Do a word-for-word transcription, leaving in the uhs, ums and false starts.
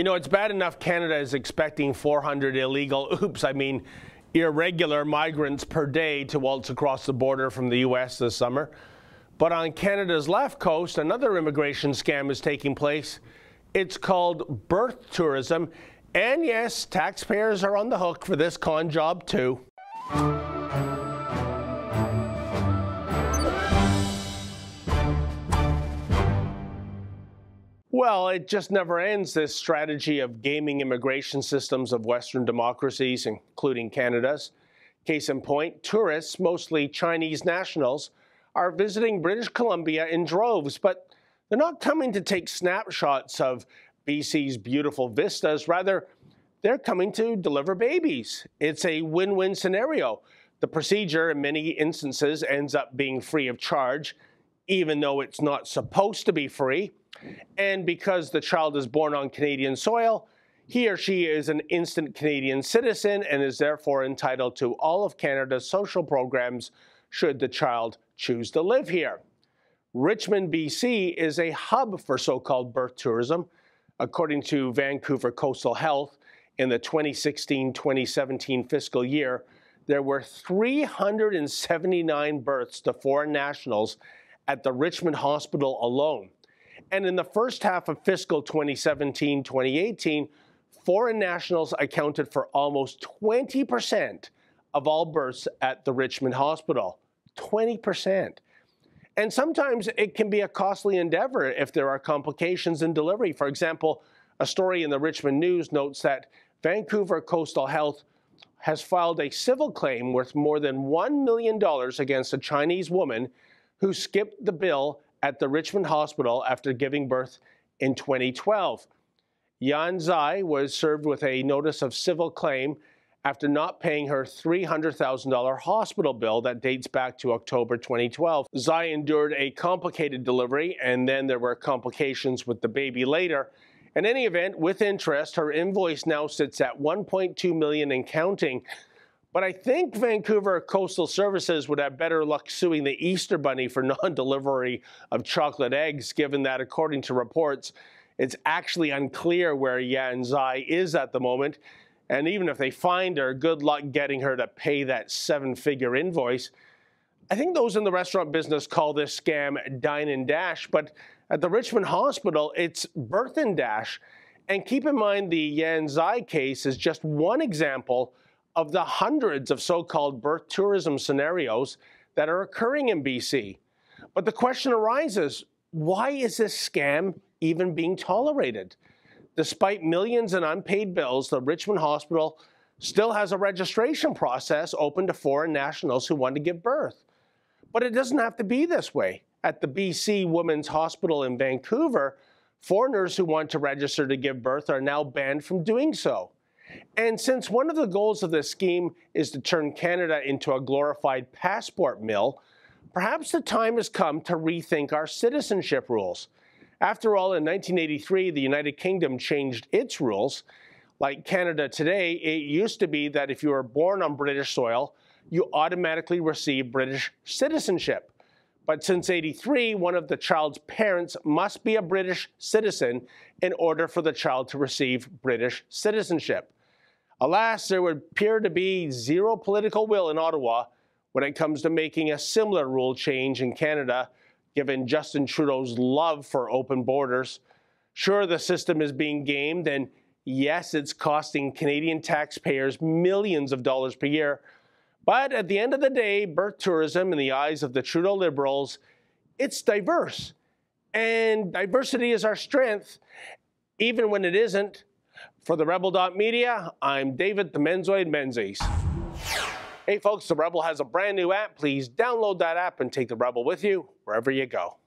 You know, it's bad enough Canada is expecting four hundred illegal, oops, I mean, irregular migrants per day to waltz across the border from the U S this summer. But on Canada's left coast, another immigration scam is taking place. It's called birth tourism. And yes, taxpayers are on the hook for this con job too. Well, it just never ends, this strategy of gaming immigration systems of Western democracies, including Canada's. Case in point, tourists, mostly Chinese nationals, are visiting British Columbia in droves, but they're not coming to take snapshots of B C's beautiful vistas. Rather, they're coming to deliver babies. It's a win-win scenario. The procedure, in many instances, ends up being free of charge, even though it's not supposed to be free. And because the child is born on Canadian soil, he or she is an instant Canadian citizen and is therefore entitled to all of Canada's social programs should the child choose to live here. Richmond, B C is a hub for so-called birth tourism. According to Vancouver Coastal Health, in the twenty sixteen twenty seventeen fiscal year, there were three hundred seventy-nine births to foreign nationals at the Richmond Hospital alone. And in the first half of fiscal twenty seventeen twenty eighteen, foreign nationals accounted for almost twenty percent of all births at the Richmond Hospital. twenty percent. And sometimes it can be a costly endeavor if there are complications in delivery. For example, a story in the Richmond News notes that Vancouver Coastal Health has filed a civil claim worth more than one million dollars against a Chinese woman who skipped the bill at the Richmond Hospital after giving birth in twenty twelve. Yan Zai was served with a notice of civil claim after not paying her three hundred thousand dollar hospital bill that dates back to October twenty twelve. Zai endured a complicated delivery, and then there were complications with the baby later. In any event, with interest, her invoice now sits at one point two million dollars and counting. But I think Vancouver Coastal Services would have better luck suing the Easter Bunny for non-delivery of chocolate eggs, given that, according to reports, it's actually unclear where Yan Zai is at the moment. And even if they find her, good luck getting her to pay that seven-figure invoice. I think those in the restaurant business call this scam Dine and Dash, but at the Richmond Hospital, it's Birth and Dash. And keep in mind the Yan Zai case is just one example of the hundreds of so-called birth tourism scenarios that are occurring in B C. But the question arises, why is this scam even being tolerated? Despite millions in unpaid bills, the Richmond Hospital still has a registration process open to foreign nationals who want to give birth. But it doesn't have to be this way. At the B C Women's Hospital in Vancouver, foreigners who want to register to give birth are now banned from doing so. And since one of the goals of this scheme is to turn Canada into a glorified passport mill, perhaps the time has come to rethink our citizenship rules. After all, in nineteen eighty-three, the United Kingdom changed its rules. Like Canada today, it used to be that if you were born on British soil, you automatically receive British citizenship. But since eighty-three, one of the child's parents must be a British citizen in order for the child to receive British citizenship. Alas, there would appear to be zero political will in Ottawa when it comes to making a similar rule change in Canada, given Justin Trudeau's love for open borders. Sure, the system is being gamed, and yes, it's costing Canadian taxpayers millions of dollars per year. But at the end of the day, birth tourism, in the eyes of the Trudeau Liberals, it's diverse. And diversity is our strength, even when it isn't. For the Rebel dot media, I'm David the Menzoid Menzies. Hey folks, the Rebel has a brand new app. Please download that app and take the Rebel with you wherever you go.